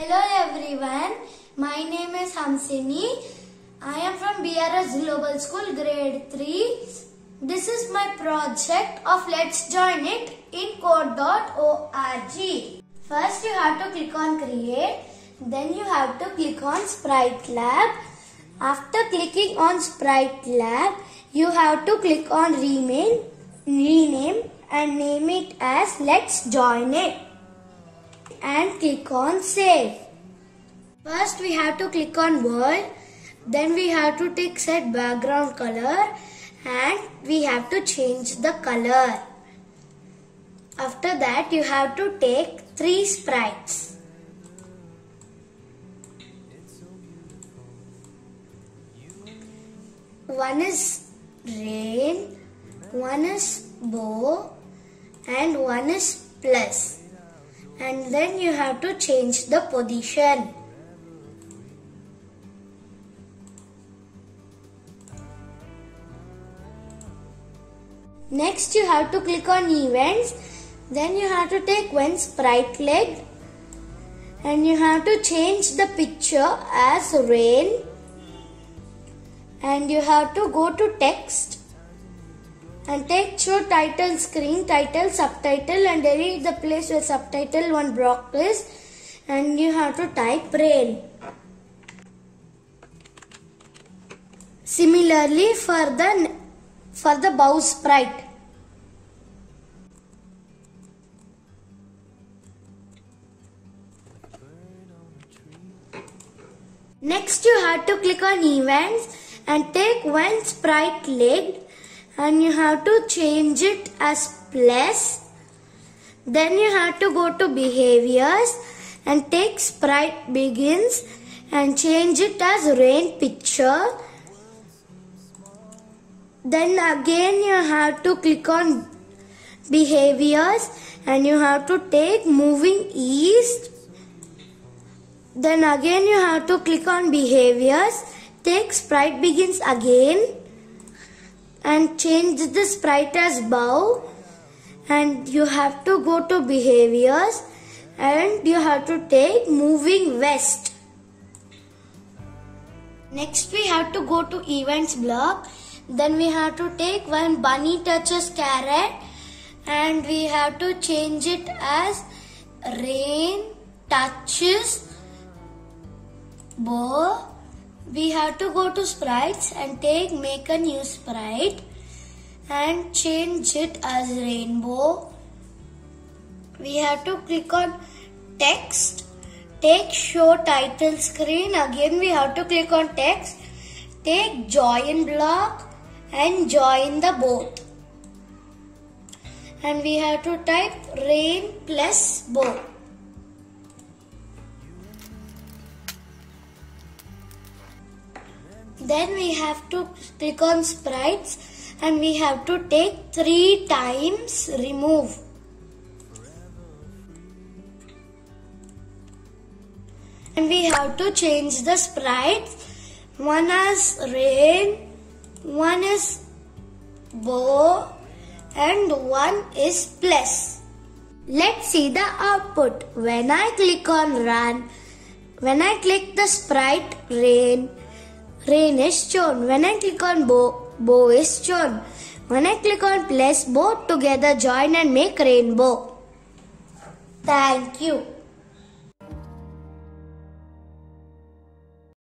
Hello everyone, my name is Hamsini. I am from BRS Global School Grade 3. This is my project of Let's Join It in code.org. First you have to click on Create, then you have to click on Sprite Lab. After clicking on Sprite Lab, you have to click on Rename and name it as Let's Join It. And click on Save. First we have to click on World, then we have to take set background color and we have to change the color. After that you have to take 3 sprites. One is rain, one is bow and one is plus. And then you have to change the position. Next you have to click on Events. Then you have to take one sprite leg. And you have to change the picture as rain. And you have to go to Text. And take show title screen, title, subtitle and delete the place where subtitle 1 block is. And you have to type rain. Similarly for the bow sprite. Next you have to click on Events and take one sprite leg. And you have to change it as plus. Then you have to go to Behaviors and take Sprite Begins and change it as rain picture. Then again you have to click on Behaviors and you have to take Moving East. Then again you have to click on Behaviors, take Sprite Begins again. And change the sprite as bow. And you have to go to Behaviors. And you have to take Moving West. Next we have to go to Events block. Then we have to take when bunny touches carrot. And we have to change it as rain touches bow. We have to go to Sprites and take Make a New Sprite and change it as rainbow. We have to click on Text, take Show Title Screen, again we have to click on Text, take Join Block and join the both. And we have to type rain plus bow. Then we have to click on Sprites and we have to take 3 times remove. And we have to change the sprites. One is rain, one is bow and one is plus. Let's see the output. When I click on Run, when I click the sprite rain is shown. When I click on bow is shown. When I click on plus, both together join and make rainbow. Thank you.